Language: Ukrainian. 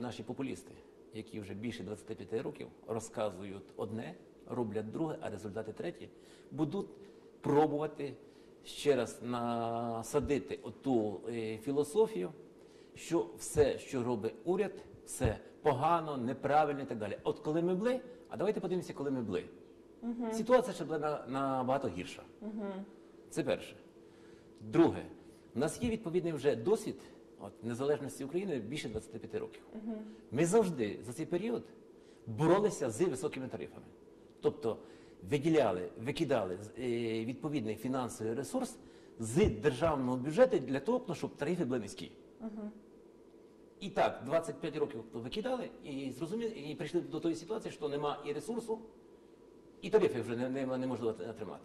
Наші популісти, які вже більше 25 років розказують одне, роблять друге, а результати треті, будуть пробувати ще раз насадити оту філософію, що все, що робить уряд, все погано, неправильно і так далі. От коли ми були, а давайте подивимося, коли ми були. Ситуація ще була набагато гірша. Це перше. Друге, в нас є відповідний вже досвід незалежності України більше 25 років. Ми завжди за цей період боролися з високими тарифами. Тобто виділяли, викидали відповідний фінансовий ресурс з державного бюджету для того, щоб тарифи були низькі. І так, 25 років викидали і прийшли до тої ситуації, що нема і ресурсу, і тарифи вже неможливо отримати.